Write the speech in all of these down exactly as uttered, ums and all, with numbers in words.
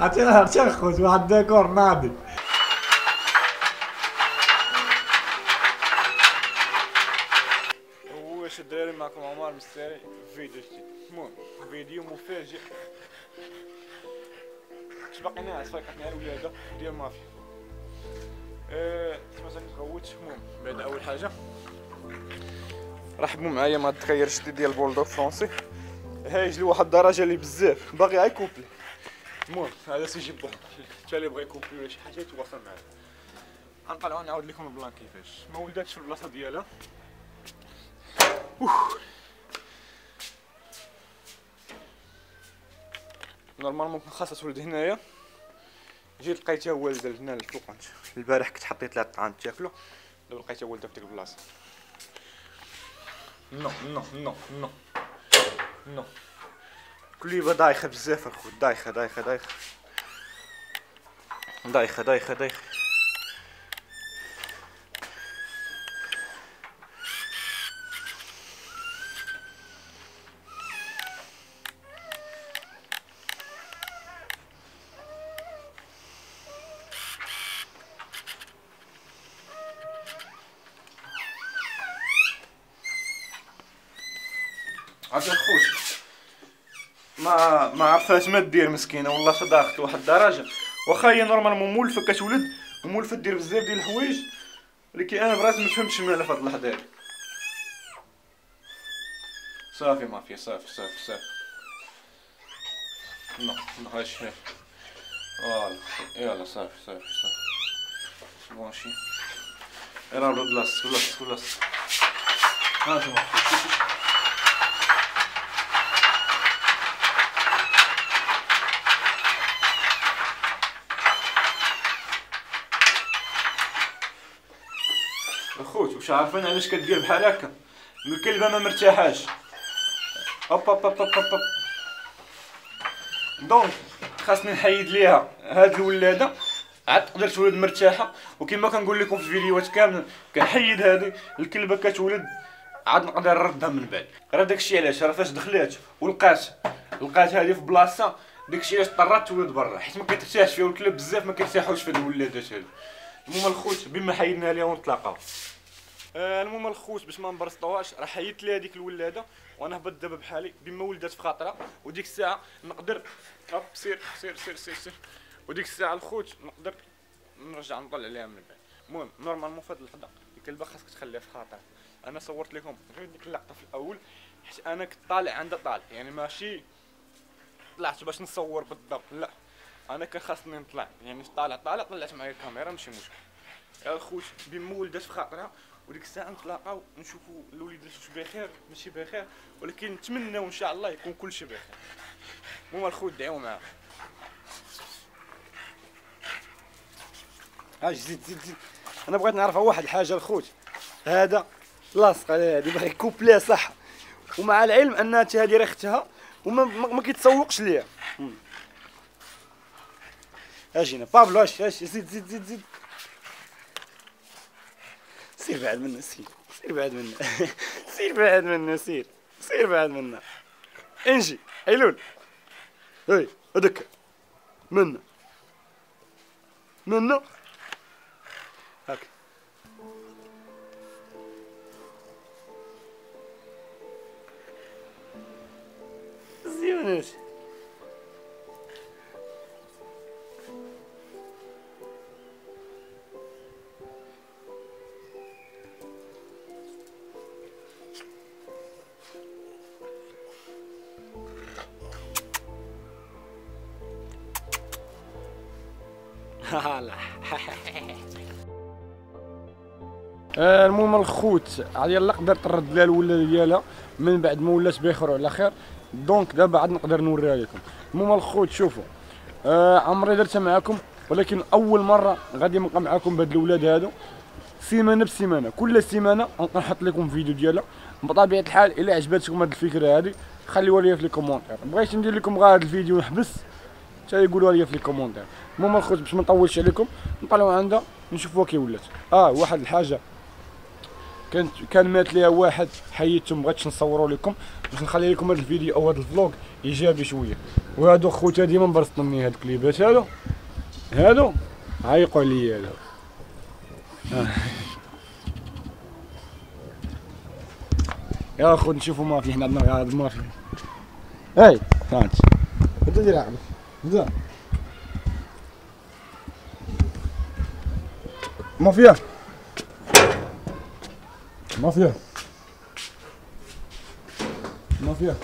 عطيها بشخص واحد ديكور ناضي. واش الدراري معكم عمر مستري في فيديو جديد، المهم فيديو مفاجئ. واش باقينا على صفيقتنا مع الولاده ديال مافيا. ااا ما تغوتش. المهم بعد اول حاجه رحبوا معايا مع التغير الجديد ديال البولدوغ فرونسي، هايج لواحد الدرجه اللي بزاف باغي غير كوبلي. المهم هذا سي جيبو حتى اللي بغى يكوبلي ولا شي حاجه يتواصل معايا. غنطلعوا نعاود لكم البلان كيفاش ما ولداتش في البلاصه ديالها. نورمالمون كان خاصها تولد هنايا، جيت لقيتها والده هنا للفوق. البارح كنت حطيت لها الطعام تاكلو، دابا لقيتها والده في ديك البلاصه. نو نو نو نو نو كليبه دايخه بزاف الخو، دايخه دايخه دايخه دايخه دايخه دايخه عاد الخوت ما ما عرفاش ما دير مسكينه والله صداخت واحد الدرجه. واخا هي نورمالمون مولفه كتولد ومولفه دير بزاف ديال الحوايج، ولكن انا براسي ما فهمتش مالها في هاد اللحظه هادي. صافي مافيا صافي صافي صافي نو نو هاي شنو فوالا يلا صافي صافي صافي بونشي راه بلاص بلاص بلاص ها شوف الخوت. واش عارفين علاش كدير بحال هكا؟ الكلبه ما مرتاحاش. هوب هوب هوب هوب هوب دونك خاصني نحيد ليها هاد الولاده عاد تقدر تولد مرتاحه. وكما كنقول لكم في الفيديوهات كامل كنحيد هادي الكلبه كتولد عاد نقدر نردها من بعد. راه داكشي علاش راه فاش دخلات ولقات لقات هادي في بلاصه، داكشي علاش اضطرات تولد برا حيت ما كترتاحش فيها والكلاب بزاف ما كيرتاحوش في هاد الولادات هادي. المهم الخوت بما حيدنا ليها ونتلاقاو. آه المهم الخوت باش ما نبرسطوهاش راه حيدت ليها ديك الولاده وانا هبط دابا بحالي بما ولدات في خاطرها. وديك الساعه نقدر هوب سير سير سير سير سير وديك الساعه الخوت نقدر نرجع نطلع عليها من بعد. المهم نورمالمون في هاد اللحظه الكلبه خاصك تخليها في خاطرها. انا صورت لكم غير ديك اللقطه في الاول حيت انا كنت طالع عندها طالع، يعني ماشي طلعت باش نصور بالضبط، لا انا كان خاصني نطلع يعني طالع طالع طلعت معايا الكاميرا ماشي مشكل. يا الخوت بما ولدات في خاطرها وديك الساعه نتلاقاو نشوفوا الوليدات واش بخير ماشي بخير، ولكن نتمناو ان شاء الله يكون كلشي بخير. المهم الخوت دعيو معاها. ها زيد زيد زيد انا بغيت نعرف واحد الحاجه الخوت، هذا لاصق على هذه باغي كوبليه صح، ومع العلم انها حتى هذه راه اختها وما ما كيتسوقش ليها. اجينا بابلو اش اش زيد زيد زيد زيد سير بعد منا سير سير بعد منا سير بعد منا سير سير بعد منا انجي ايلول هاي هذاك منا منا هاك زيونوش المهم الخوت عاد يلاه قدرت نرد لها الولاده ديالها من بعد ما ولات بخير وعلى خير. دونك دابا عاد نقدر نوريها لكم. المهم الخوت شوفوا آه عمري درتها معاكم، ولكن اول مره غادي نبقى معاكم بهاد الولاد هادو سيمانه بسيمانه، كل سيمانه نحط لكم فيديو ديالها. بطبيعه الحال الا عجبتكم هاد الفكره هادي خليوها ليا في لي كومونتير، بغيت ندير لكم غير هاد الفيديو نحبس حتى يقولوها ليا في لي كومونتير. المهم الخوت باش ما نطولش عليكم نطلعوا عندها نشوفوها كي ولات. اه واحد الحاجه كانت كان مات ليها واحد حيدته مبغيتش نصوروا لكم باش نخلي لكم هذا الفيديو او هذا الفلوق ايجابي شويه. وهادو خوتها ديما مبرصطين مني هاد الكليبات هادو هادو عيقوا عليا هادو آه. يا خو نشوفوا ما في حنا عندنا غير هاد ما في اي فهمت هادو دير عمك بدا ما فيها ما فيها ما فيها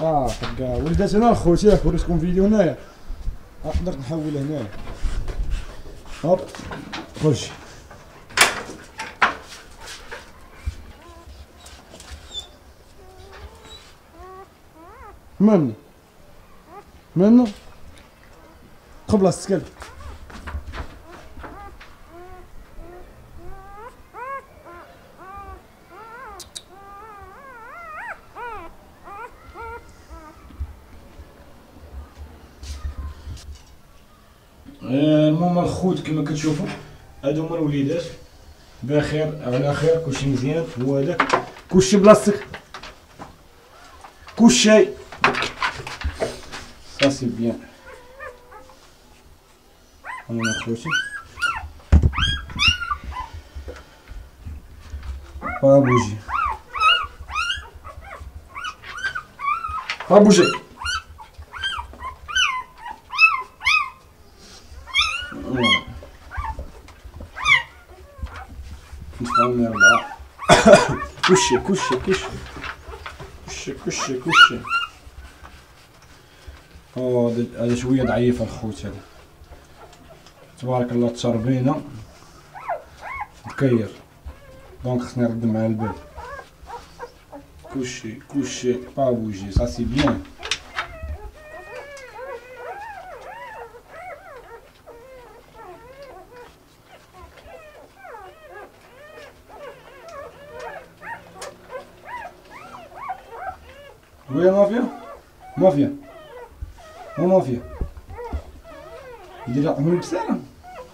اه حكا ولدات هنا خوتي ياك وريتكم فيديو هنايا نقدر نحول هنايا هوب خرج من من قبل السكن المهم الخوت كما كتشوفوا هادو هما الوليدات بخير على خير كلشي مزيان هو هذاك كلشي بلاصتك كلشي سا سي بيان. هما خوتي بابوجي بابوجي نتفاهمو أربعة كلشي كلشي كلشي كلشي كلشي كلشي أو هادا شوية ضعيفة الخوت هادا تبارك الله تربينا مكير دونك خصني نرد معاه البال كلشي كلشي بابوجي سا سي بيان. ويا مافيا مافيا مافيا دير عمرك بسلام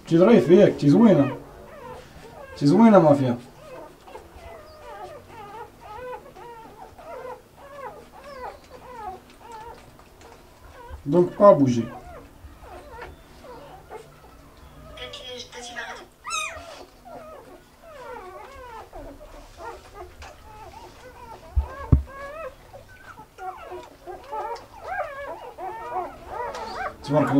تي ظريف ياك تي زوينه تي زوينه مافيا دونك با بوجي تبارك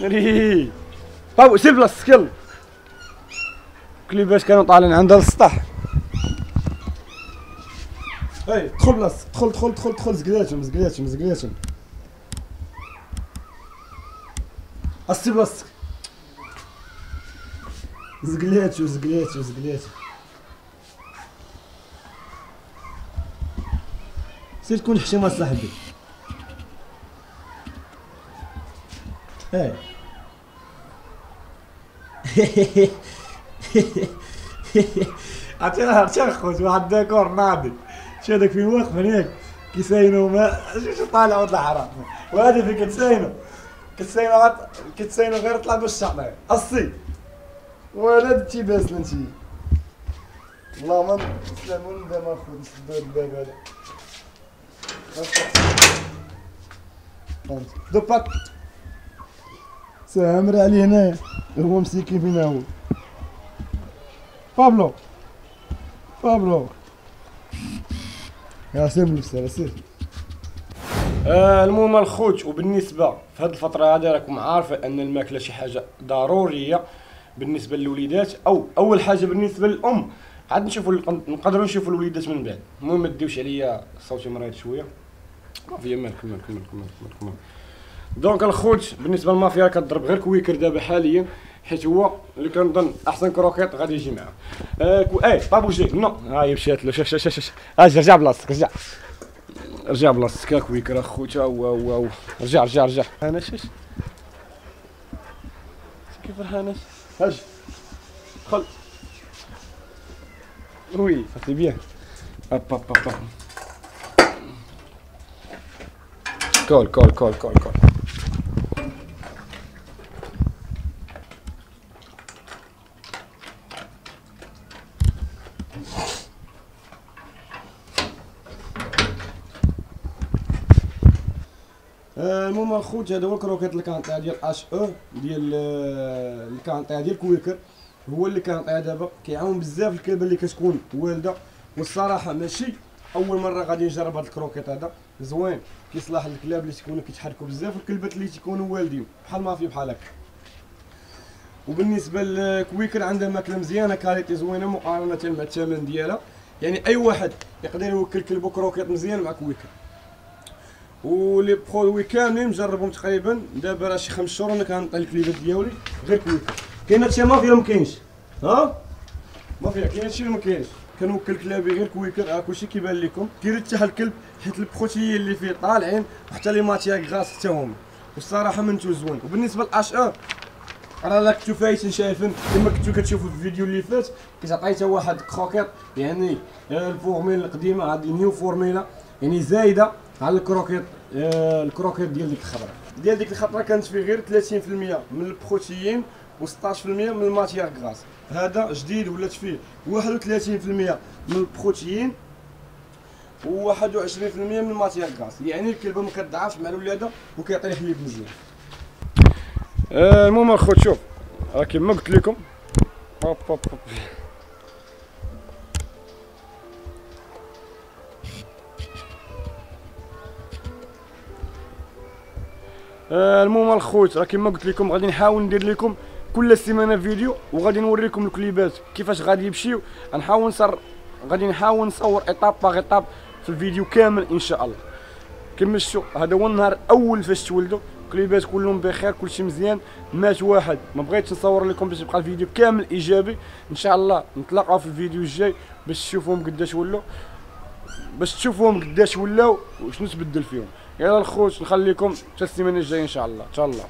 ريييي طاو سير بلاصتك يلا كليبات كانوا طالعين عندها للسطح اي دخل بلاصتك دخل دخل دخل دخل زقلاتهم زقلاتهم زقلاتهم سير بلاصتك زقلاتو زقلاتو زقلاتو سير تكون حشيمه صاحبي اي عرفتي راه عرفتي اخوت واحد ديكور ناضي شتي هذاك فين واقف هناك كيساينو ما شتي طالع وطلع حرام وهذا فين كتساينو كتساينو غير كتساينو غير طلع باش تعطي اصي ولد تي باسل انت اللهم نسلمو للباب اخوت نسدو الباب هذا دو باك سامر عليه هنايا هو مسكين فينا هو بابلو بابلو يا سير بالبسالة سير. آه المهم الخوت وبالنسبة في هاد الفترة هادي راكم عارفة أن الماكلة شي حاجة ضرورية بالنسبة للوليدات أو أول حاجة بالنسبة للأم عاد نشوفو نقدرو نشوفو الوليدات من بعد. المهم مديوش عليا صوتي مريض شوية مافيا مال كمل كمل كمل كمل دونك الخوت بالنسبه للمافيا كضرب غير كويكر دابا حاليا حيت هو اللي كنظن احسن كروكيط غادي يجي معاه. اي طابوجي نو هاي مشات له. شوف شوف شوف اجي رجع بلاصتك، رجع رجع بلاصتك اكويك راه خوتها. واو واو رجع رجع رجع انا شوف كيف رهانات. اجي دخل وي صافي بيان. هاب هاب هاب كول كول كول كول كول المهم اخوتي هذا هو الكروكيط الكانطيا ديال اش او ديال الكانطيا ديال كويكر. هو اللي كانطيا دابا كيعاون بزاف الكلبه اللي كتكون والده، والصراحه ماشي اول مره غادي نجرب هذا الكروكيط هذا. زوين كيصلح للكلاب اللي تيكونوا كيتحركوا بزاف والكلبات اللي تيكونوا والدين بحال ما في بحال هكا. وبالنسبه لكويكر عندها ماكله مزيانه كاليتي زوينه مقارنه مع الثمن ديالها، يعني اي واحد يقدر يوكل كلبو كروكيط مزيان مع كويكر. ولي برودوي كاملين مجربهم تقريبا دابا راه شي خمس شهور انا كنعطي الكليبات ديالي غير كويكر. كاين هادشي ما فيها ما كاينش، ها ما فيها كاين هادشي اللي ما كاينش. كنوكل كلابي غير كويكر، راه كلشي كيبان لكم كيرتاح الكلب حيت البروتيين اللي فيه طالعين وحتى لي ماتيير غراس حتى هما، والصراحه منتو زوين. وبالنسبه للاش ار راه لا كنتو فايتين شايفين كما كنتو كتشوفوا في الفيديو اللي فات كتعطي حتى واحد كروكيط، يعني الفورميلا القديمه هاد النيو فورميلا يعني زايده على الكروكيط. آه الكروكيط ديال ديك الخضره ديال ديك الخضره كانت فيه غير ثلاثين في المية من البروتيين وستطاش في المية من الماتيير غراس. هذا جديد ولات فيه واحد وثلاثين في المية من البروتيين وواحد وعشرين في المية من الماتيير غراس، يعني الكلبه ما كتضعفش مع الولاده وكيعطي حليب مزيان. المهم آه اخوت شوف راه كما قلت لكم هوب هوب هوب المهم الخوت راه كما قلت لكم غادي نحاول ندير لكم كل سيمانه فيديو وغادي نوريكم الكليبات كيفاش غادي يمشيو. غنحاول نصر غادي نحاول نصور ايطاب باغ ايطاب في الفيديو كامل ان شاء الله. كما شفتوا هذا هو النهار الاول فاش تولدوا الكليبات كلهم بخير كلشي مزيان. مات واحد ما بغيتش نصور لكم باش يبقى الفيديو كامل ايجابي. ان شاء الله نتلاقاو في الفيديو الجاي باش تشوفوهم قداش ولاو باش تشوفوهم قداش ولاو وشنو تبدل فيهم. يلا الخوت نخليكم حتى السيمانه الجايه ان شاء الله. تهلاو.